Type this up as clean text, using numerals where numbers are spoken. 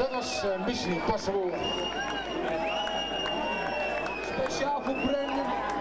dat was Mission Impossible. Speciaal voor Brandon.